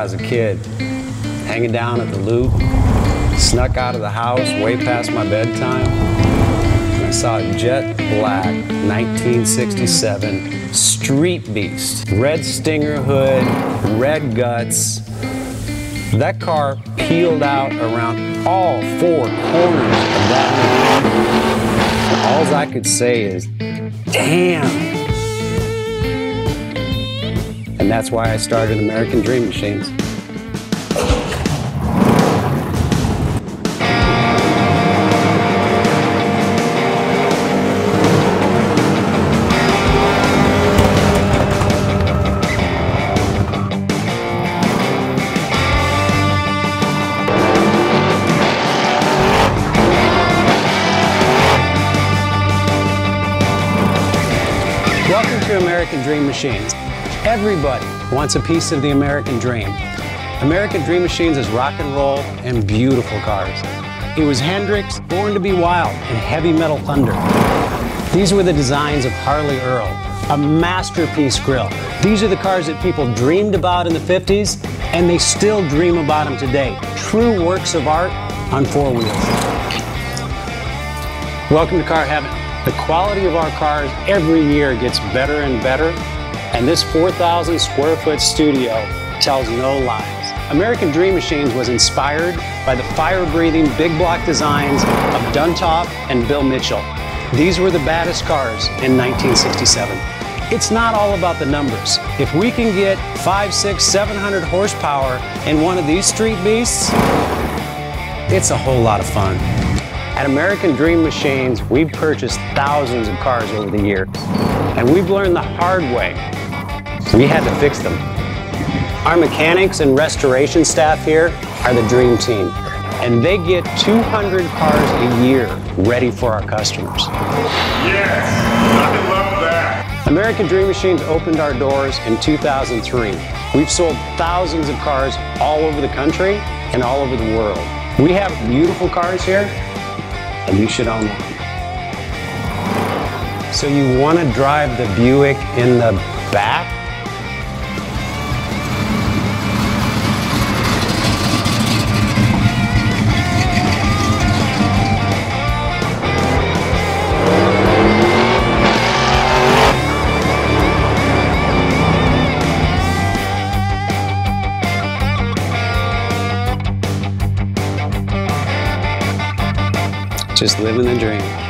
I was a kid, hanging down at the Loop, snuck out of the house way past my bedtime, and I saw a jet black 1967 Street Beast. Red stinger hood, red guts. That car peeled out around all four corners of that hood. All I could say is, damn. And that's why I started American Dream Machines. Welcome to American Dream Machines. Everybody wants a piece of the American dream. American Dream Machines is rock and roll and beautiful cars. It was Hendrix, Born to be Wild, and Heavy Metal Thunder. These were the designs of Harley Earl, a masterpiece grill. These are the cars that people dreamed about in the 50s, and they still dream about them today. True works of art on four wheels. Welcome to Car Heaven. The quality of our cars every year gets better and better. And this 4,000 square foot studio tells no lies. American Dream Machines was inspired by the fire-breathing big block designs of Duntov and Bill Mitchell. These were the baddest cars in 1967. It's not all about the numbers. If we can get 500, 600, 700 horsepower in one of these Street Beasts, it's a whole lot of fun. At American Dream Machines, we've purchased thousands of cars over the years, and we've learned the hard way. We had to fix them. Our mechanics and restoration staff here are the dream team, and they get 200 cars a year ready for our customers. Yes, I love that. American Dream Machines opened our doors in 2003. We've sold thousands of cars all over the country and all over the world. We have beautiful cars here, and you should own them. So you want to drive the Buick in the back? Just living the dream.